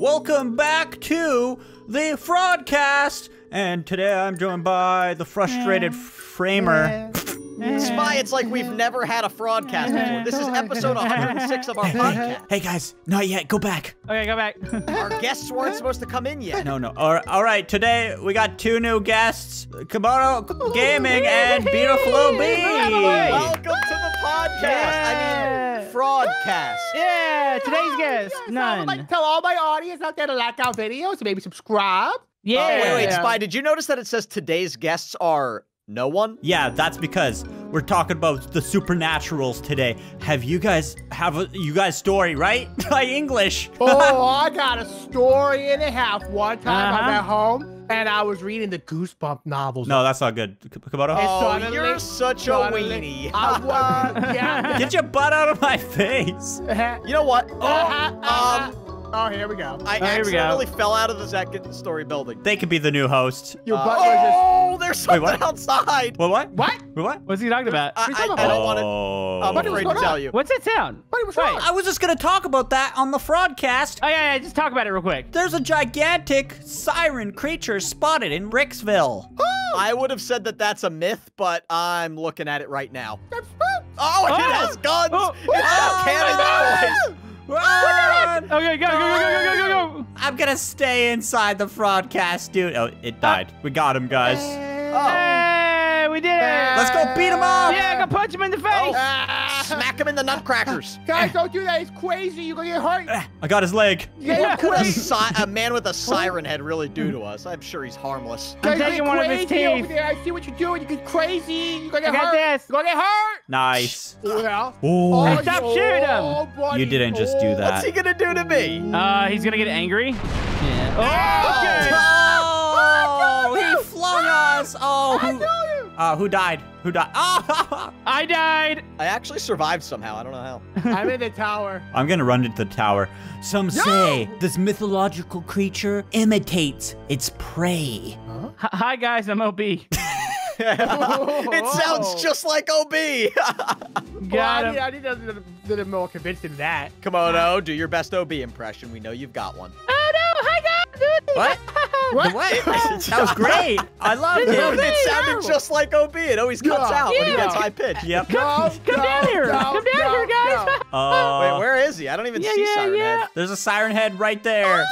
Welcome back to the Fraudcast, and today I'm joined by the frustrated framer. Spy, it's like we've never had a Fraudcast before. This is episode 106 of our podcast. Hey guys, not yet, go back. Okay, go back. Our guests weren't supposed to come in yet. No, alright, today we got two new guests, Kabaro Gaming and Beautiful Bee. Welcome to the podcast. Yeah. I mean, Fraudcast. Yeah, today's guest, none. Like, tell all my audience out there to like our videos, maybe subscribe. Yeah. Oh, wait, Spy, did you notice that it says today's guests are no one? Yeah, that's because we're talking about the supernaturals today. Have you guys story, right? My English. Oh, I got a story and a half. One time I'm at home and I was reading the Goosebumps novels. No, that's not good. Kabaro. Oh, you're such a weenie. Get your butt out of my face. You know what? Oh, here we go. I accidentally fell out of the second story building. They could be the new host. Your butt was just... there's something outside. What? What's he talking about? I don't want to... I'm afraid to tell you. What's that sound? Wait, I was just going to talk about that on the Fraudcast. Oh, yeah, just talk about it real quick. There's a gigantic siren creature spotted in Ricksville. I would have said that that's a myth, but I'm looking at it right now. Oh, it has guns. It's got cannons. Run! Okay, go. I'm gonna stay inside the Fraudcast, dude. Oh, it died. We got him, guys. Hey, we did it. Let's go beat him up. Yeah, go punch him in the face. Smack him in the nutcrackers. Guys, don't do that. He's crazy. You're gonna get hurt. I got his leg. Yeah, what could a man with a siren head really do to us? I'm sure he's harmless. I'm taking one of his teeth. I see what you're doing. You're crazy. You're gonna get hurt. You're gonna get hurt. Nice. Yeah. Oh, stop shooting him. You didn't just do that. What's he gonna do to me? He's gonna get angry. Yeah. Oh, he flung us. Oh, who died? Who died? Oh, I died. I actually survived somehow. I don't know how. I'm in the tower. I'm going to run into the tower. Some say this mythological creature imitates its prey. Huh? Hi, guys. I'm OB. It sounds just like OB. I mean, I didn't I'm more convinced in that. Kimono, do your best OB impression. We know you've got one. Oh, no. Hi, guys. What? That was great. I loved it. It sounded just like OB. It always cuts out when he gets high pitch. Yep. Come down here. Come down here, guys. Wait, where is he? I don't even see Siren Head. There's a Siren Head right there.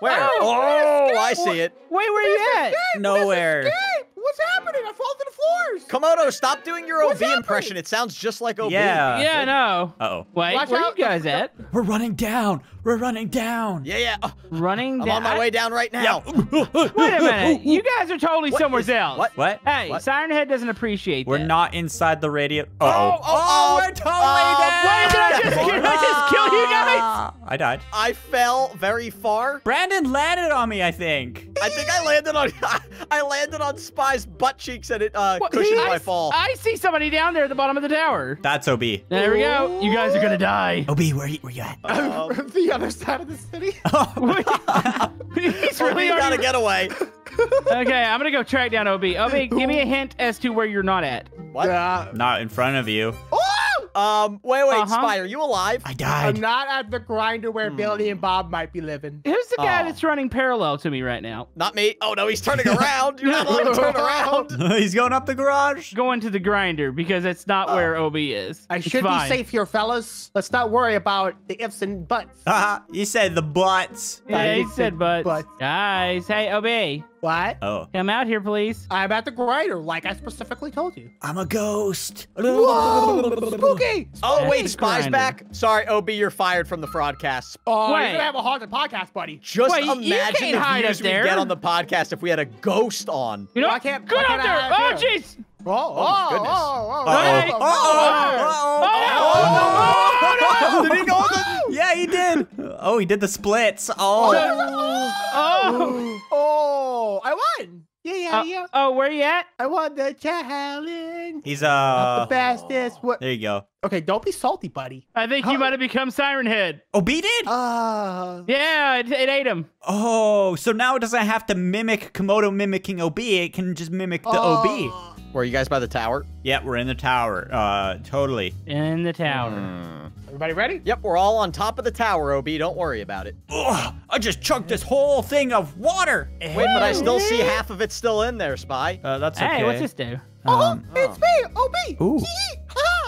Where? Oh, I see it. Wait, where are you at? Nowhere. What's happening? I fall to the floors. Komodo, stop doing your OB impression. It sounds just like OB. Yeah, I know. Uh-oh. Wait, where are you guys at? We're running down. We're running down. Yeah. Running down. I'm on my way down right now. Yeah. Wait a minute. You guys are totally somewhere else. What? Hey, Siren Head doesn't appreciate that. We're not inside the radio. Oh, we're totally down. Did I just kill you guys? I died. I fell very far. Brandon landed on me, I think. I think I landed on Spy butt cheeks, and it cushions my fall. I see somebody down there at the bottom of the tower. That's OB. There we go. You guys are gonna die. OB, where you at? From the other side of the city. He's really got a getaway. Okay, I'm gonna go track down OB. OB, give me a hint as to where you're not at. What? Not in front of you. Wait, Spy, are you alive? I died. I'm not at the grinder where Billy and Bob might be living. Who's the guy that's running parallel to me right now? Not me. Oh, no, he's turning around. You're not allowed to turn around. He's going up the garage. Going to the grinder because that's not where OB is. I should be safe here, fellas. Let's not worry about the ifs and buts. You said the butts. Yeah, he said butts. Guys, hey, OB. What? Oh. Come out here, please. I'm at the grinder, like I specifically told you. I'm a ghost. Whoa! Spooky! Oh, wait, Spy's back. Sorry, OB, you're fired from the Fraudcast. Oh, you're gonna have a haunted podcast, buddy. Just imagine the views we'd get on the podcast if we had a ghost on. You know, I can't. Get out there! Oh, jeez! Oh, goodness. Oh, did he go on the... Yeah, he did. Oh, he did the splits. Oh, I won. Yeah. Oh, where you at? I won the challenge. He's not the fastest. What? There you go. Okay, don't be salty, buddy. I think you might have become Siren Head. Oh, beat it? Yeah, it ate him. Oh, so now it doesn't have to mimic Komodo mimicking OB. It can just mimic the OB. Were you guys by the tower? Yeah, we're in the tower. Totally. In the tower. Everybody ready? Yep, we're all on top of the tower, OB. Don't worry about it. Ugh, I just chugged this whole thing of water. Wait, but I still see half of it still in there, Spy. That's okay. Hey, what's this do? It's me, OB. Ooh.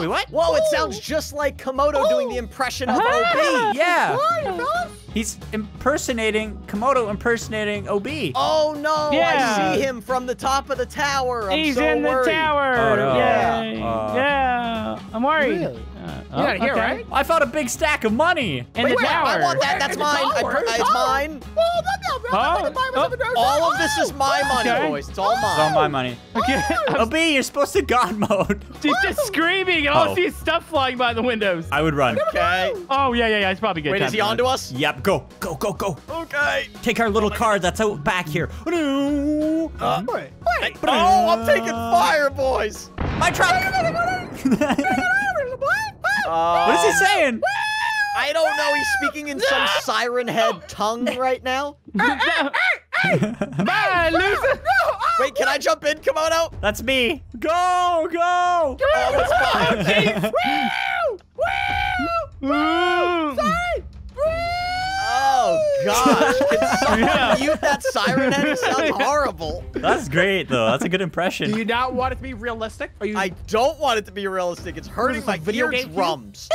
Wait, what? Whoa, it sounds just like Komodo doing the impression of OB. Yeah. He's impersonating, Komodo impersonating OB. Oh, no. Yeah. I see him from the top of the tower. He's so worried. He's in the tower. Oh, no. Yeah. I'm worried. Really? You're out of here, right? I found a big stack of money. In the tower. I want that. That's mine. It's mine. All of this is my money, boys. It's all mine. It's all my money. Okay. OB, you're supposed to God mode. She's just screaming. And all I see is stuff flying by the windows. I would run. Okay. Oh, yeah. It's probably good. Wait, is he onto us? Yep. Go. Okay. Take our little car that's out back here. Wait. Oh, I'm taking fire, boys. My truck. What is he saying? I don't know. He's speaking in some Siren Head tongue right now. Bye, loser. Wait, can I jump in, Komodo? That's me. Go. Oh, it's fine. Woo! Oh, gosh. Can someone mute that Siren Head? It sounds horrible. That's great, though. That's a good impression. Do you not want it to be realistic? I don't want it to be realistic. It's hurting my eardrums.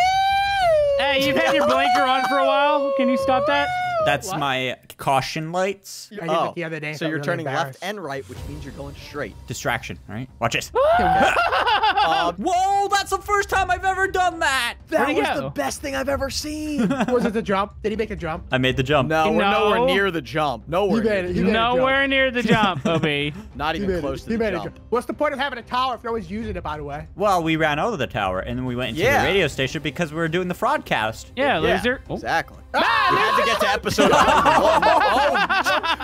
Hey, you've had your blinker on for a while. Can you stop that? That's my caution lights. I did it the other day. So you're turning left and right, which means you're going straight. Distraction, right? Watch this. Whoa, that's the first time I've ever done that. That was the best thing I've ever seen. Was it the jump? Did he make a jump? I made the jump. No, we're nowhere near the jump. Nowhere near the jump, Bobby. Not even close to the jump. What's the point of having a tower if no one's using it, by the way? Well, we ran out of the tower, and then we went into the radio station because we were doing the Fraudcast. Yeah, loser. Exactly. We had to get to episode.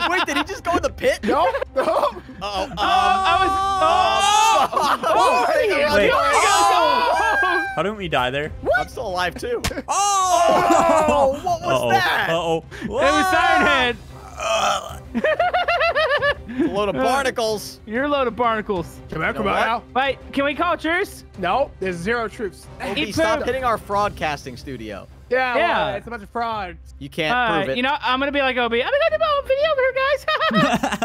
Wait, did he just go in the pit? No. How didn't we die there? What? I'm still alive too. Oh! What was that? It was Siren Head. A load of barnacles. You're a load of barnacles. Come out. Wait, can we call truce? No, there's zero troops. Hey, stop hitting our broadcasting studio. Yeah, well, it's a bunch of fraud. You can't prove it. You know, I'm going to be like OB. I'm going to do my own video over here, guys.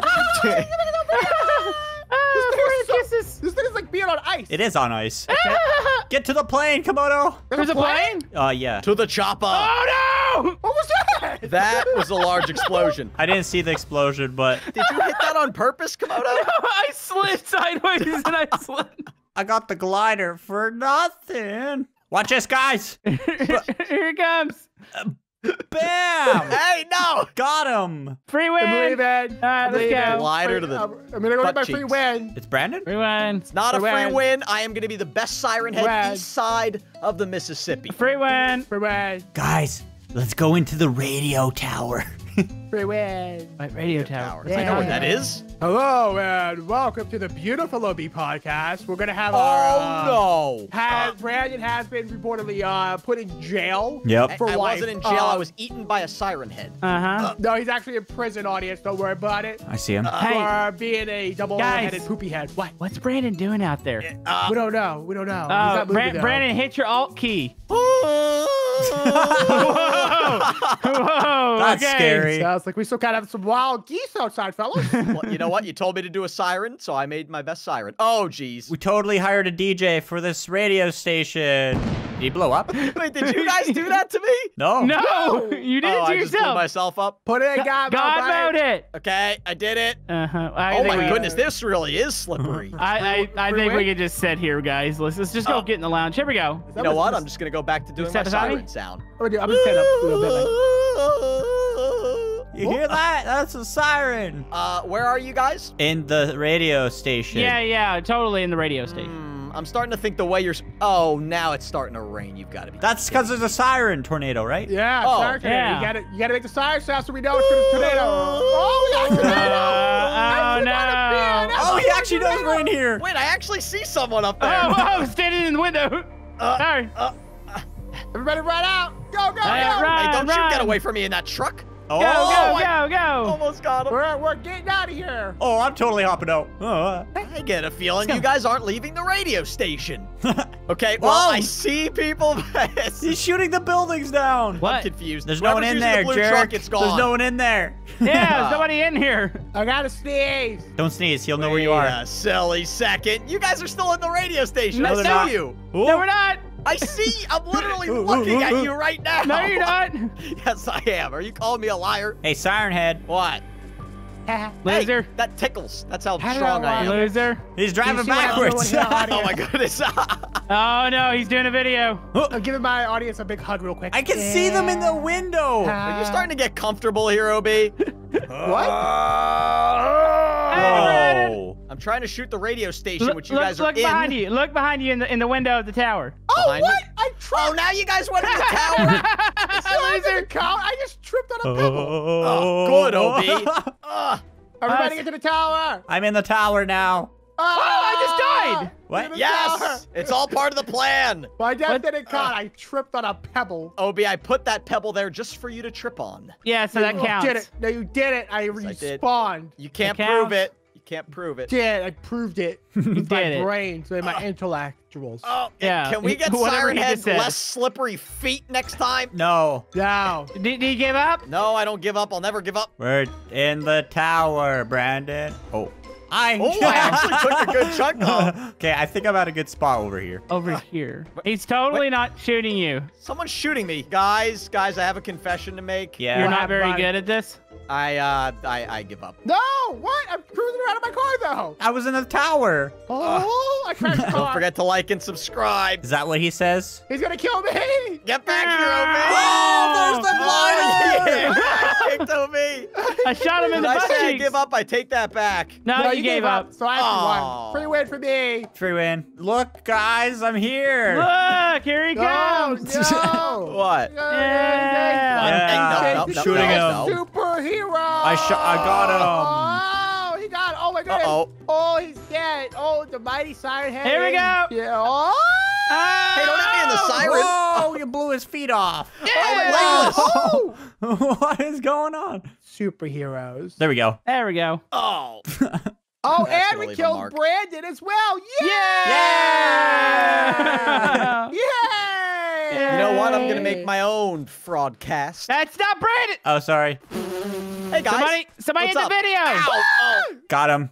This thing is like being on ice. It is on ice. Get to the plane, Komodo. There's a plane? Yeah. To the chopper. Oh, no. What was that? That was a large explosion. I didn't see the explosion, but. Did you hit that on purpose, Komodo? No, I slid sideways and I slid. I got the glider for nothing. Watch this, guys. Here it comes. Bam! Hey, no! Got him! Free win! I believe it. All right, let's go. Glider to the I'm gonna go get my free win. It's Brandon? Free win. It's not a free win. I am gonna be the best Siren Head east side of the Mississippi. Free win. Free win. Guys, let's go into the radio tower. Free win. Radio tower. Yeah. I know what that is. Hello and welcome to the Beautiful Bee podcast. We're gonna have Brandon has been reportedly put in jail. Yep. For life. I wasn't in jail. I was eaten by a Siren Head. No, he's actually in prison. Audience, don't worry about it. I see him. For being a double-headed poopy head. What's Brandon doing out there? We don't know. Brandon, hit your alt key. Whoa. That's scary. Sounds like we still kind of have some wild geese outside, fellas. Well, you know what? You told me to do a siren, so I made my best siren. Oh, geez. We totally hired a DJ for this radio station. Did he blow up? Wait, did you guys do that to me? No. You did it to yourself. I just blew myself up. Put it in God mode. It. Okay, I did it. Oh, my goodness. This really is slippery. I think we could just sit here, guys. Let's just go get in the lounge. Here we go. You know what? I'm just going to go back to doing my siren sound. I'm going to stand up a little bit. You hear that? That's a siren. Where are you guys? In the radio station. Yeah, totally in the radio station. I'm starting to think the way you're... Oh, now it's starting to rain. You've got to be... That's because there's a siren tornado, right? Yeah, siren tornado. You got to make the siren sound so we know it's a tornado. Oh, we got a tornado. Oh, he actually knows we're in here. Wait, I actually see someone up there. Oh, standing in the window. Sorry. Everybody run out. Go. Hey, don't you get away from me in that truck. Go. Almost got him. We're getting out of here. Oh, I'm totally hopping out. I get a feeling you guys aren't leaving the radio station. Okay, well, whoa. I see people. He's shooting the buildings down. What? I'm confused. There's no one in there, Jerk. There's no one in there. Yeah, there's nobody in here. I gotta sneeze. Don't sneeze. He'll know where you are. A silly second. You guys are still in the radio station. No, I see you. Ooh. No, we're not. I see. I'm literally looking at you right now. No, you're not. Yes, I am. Are you calling me a liar? Hey, Siren Head. What? Loser. Hey, that tickles. That's how strong I am. Loser. He's driving backwards. Oh, my goodness. Oh, no. He's doing a video. I'm giving my audience a big hug real quick. I can see them in the window. Are you starting to get comfortable here, OB? What? Oh. I'm trying to shoot the radio station, which you guys are in. Look behind you. Look behind you in the window of the tower. Oh, behind what? I tripped. Oh, now you guys went in the tower. I just tripped on a pebble. Oh, good, OB. Everybody get to the tower. I'm in the tower now. Oh, I just died. What? Yes. It's all part of the plan. My dad didn't count. I tripped on a pebble. OB, I put that pebble there just for you to trip on. Yeah, so that counts. You did it. No, you did it. I respawned. You can't prove it. Can't prove it. Yeah, I proved it with my brain, so my intellectuals. Oh, yeah. Can we get Siren Head's less slippery feet next time? No. No. Did you give up? No, I don't give up. I'll never give up. We're in the tower, Brandon. Oh. I actually took a good chunk off. Okay, I think I'm at a good spot over here. Over here. He's totally not shooting you. Someone's shooting me. Guys, I have a confession to make. Yeah. You're not very good at this? I give up. No, what? I'm cruising around in my car, though. I was in the tower. Oh, I crashed the car. Don't forget to like and subscribe. Is that what he says? He's going to kill me. Get back here, OB. Oh, there's the lion. I kicked OB. I shot him in the butt. I say I give up. I take that back. No, you gave up. So I have won. Free win for me. Free win. Look, guys, I'm here. Look, here he comes. No. What? Yeah. Shooting him. Superhero. I got him. Oh, he got him. Oh, my goodness. Oh, he's dead. Oh, the mighty Siren Head. Here we go. Yeah. Oh. Hey, don't hit me in the siren. Oh, you blew his feet off. Yeah. Oh, what is going on? Superheroes. There we go. There we go. Oh. Oh, and we killed Brandon as well. Yeah. Yeah. You know what? I'm going to make my own fraudcast. That's not Brandon. Oh, sorry. Hey, guys. Somebody in the video. Ow. Got him.